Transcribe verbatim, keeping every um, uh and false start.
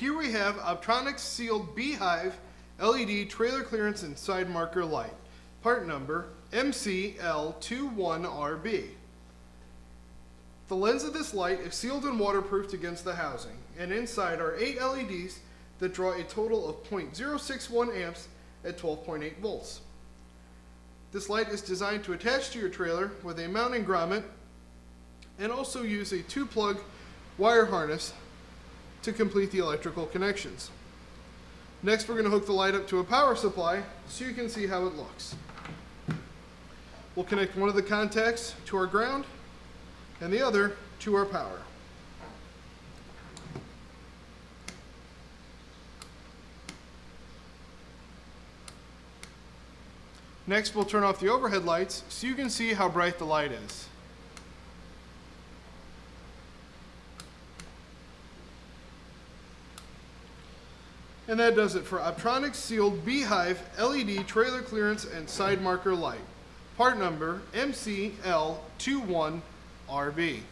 Here we have Optronics sealed beehive L E D trailer clearance and side marker light. Part number M C L two one R B. The lens of this light is sealed and waterproofed against the housing, and inside are eight L E Ds that draw a total of zero point zero six one amps at twelve point eight volts. This light is designed to attach to your trailer with a mounting grommet and also use a two-plug wire harness to complete the electrical connections. Next, we're going to hook the light up to a power supply so you can see how it looks. We'll connect one of the contacts to our ground and the other to our power. Next, we'll turn off the overhead lights so you can see how bright the light is. And that does it for Optronics sealed beehive L E D trailer clearance and side marker light. Part number M C L two one R B.